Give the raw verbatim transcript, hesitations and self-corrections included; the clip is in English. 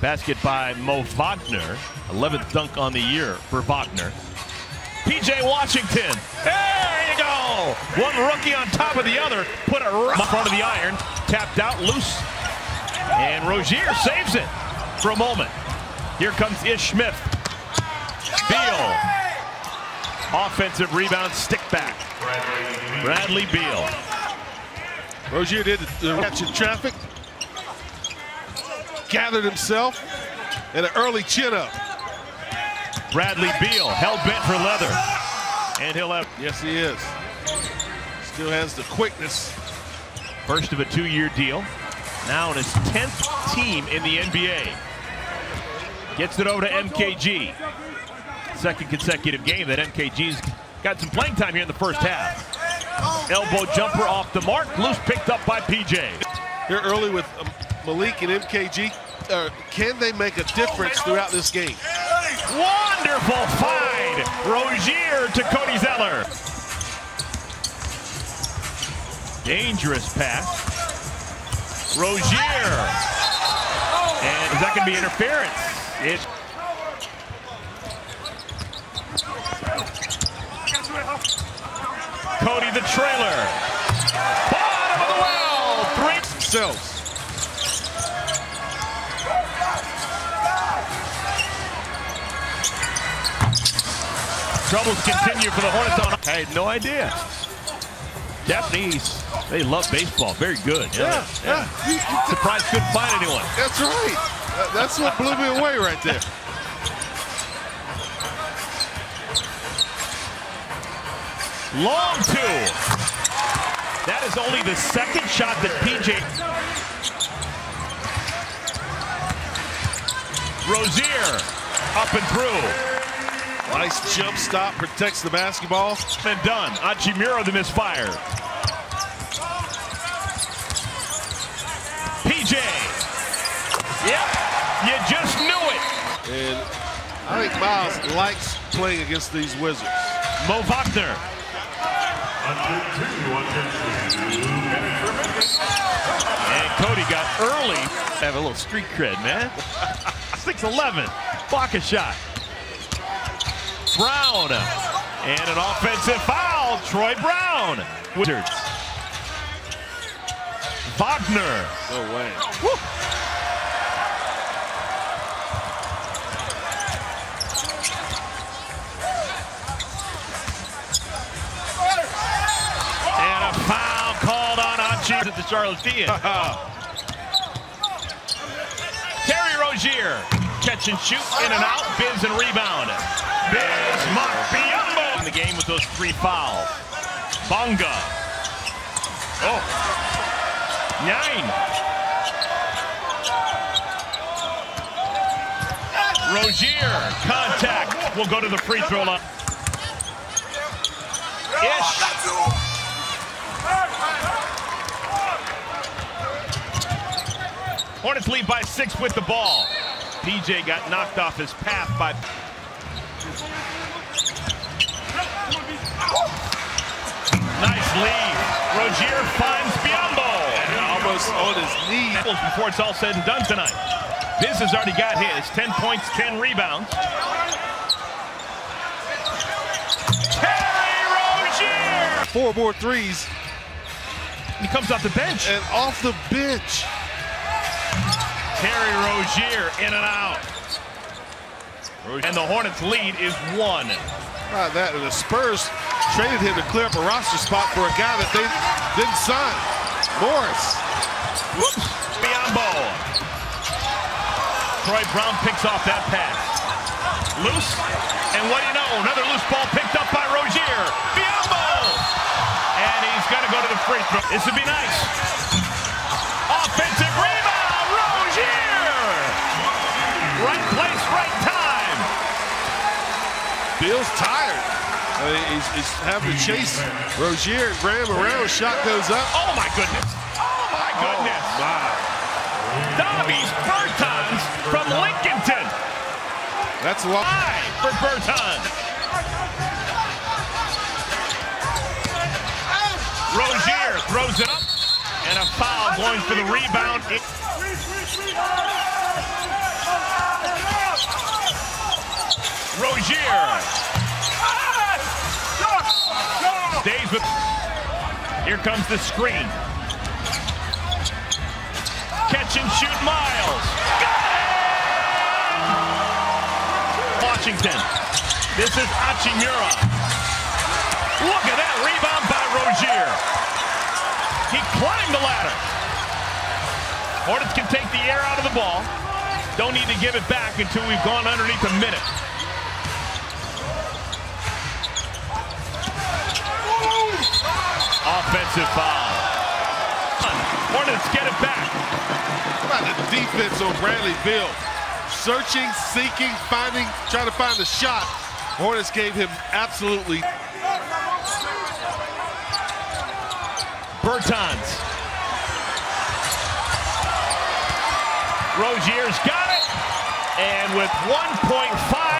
Basket by Mo Wagner. eleventh dunk on the year for Wagner. P J Washington. There you go. One rookie on top of the other. Put it right in front of the iron. Tapped out loose. And Rozier saves it for a moment. Here comes Ish Smith. Beal. Offensive rebound, stick back. Bradley Beal. Rozier did the catch in traffic. Gathered himself. And an early chin up. Bradley Beal, hell bent for leather. And he'll have. Yes, he is. Still has the quickness. First of a two-year deal. Now in his tenth team in the N B A. Gets it over to M K G. Second consecutive game that M K G's got some playing time here in the first half. Elbow jumper off the mark. Loose picked up by P J. They're early with Malik and M K G. Uh, can they make a difference throughout this game? Wonderful find. Rozier to Cody Zeller. Dangerous pass. Rozier. And is that going to be interference? It. Cody the trailer. Bottom of the well. Three themselves. Troubles continue for the Hornets on. I had no idea. Japanese, they love baseball. Very good. Yeah. yeah, yeah. yeah. Surprised couldn't find anyone. That's right. Uh, that's what blew me away right there. Long two. That is only the second shot that P J. Rozier up and through. Nice jump stop, protects the basketball. And done. Ajimiro the misfire. P J. Yep, you just knew it. And I think Miles likes playing against these Wizards. Mo Wagner. And Cody got early. Have a little street cred, man. six eleven. Block a shot. Brown, and an offensive foul. Troy Brown. Wizards. Wagner. No way. Woo. And a foul called on Achiura at the Charlottean. Terry Rozier. Catch and shoot, in and out, bins and rebound. There's Mark Biyombo in the game with those three fouls. Bonga. Oh. Nine. Rozier. Contact. We'll go to the free throw line. Ish. Hornets lead by six with the ball. P J got knocked off his path by. Nice lead. Rozier finds Biyombo. Almost on his knees. Before it's all said and done tonight. Biz has already got his. ten points, ten rebounds. Terry Rozier! Four more threes. He comes off the bench. And off the bench. Terry Rozier in and out. And the Hornets lead is one. Right, that and the Spurs traded him to clear up a roster spot for a guy that they didn't sign. Morris. Whoops. Biyombo. Troy Brown picks off that pass. Loose. And what do you know? Another loose ball picked up by Rozier. Biyombo. And he's going to go to the free throw. This would be nice. Offensive rebound. Right place, right time. Beal's tired. I mean, he's, he's having to chase Rozier, ran around, shot goes up. Oh my goodness! Oh my goodness! Oh my. Dobby's Bertans from Lincolnton. That's a lot for Bertans. Rozier throws it up, and a foul going for the rebound. It Rozier. Stays with... Here comes the screen. Catch and shoot, Miles. Got it! Washington. This is Achimura. Look at that rebound by Rozier. He climbed the ladder. Hornets can take the air out of the ball. Don't need to give it back until we've gone underneath a minute. Ooh. Offensive foul. Hornets get it back. How about the defense on Bradley Beal? Searching, seeking, finding, trying to find a shot. Hornets gave him absolutely. Bertans. Rozier's got it, and with one point five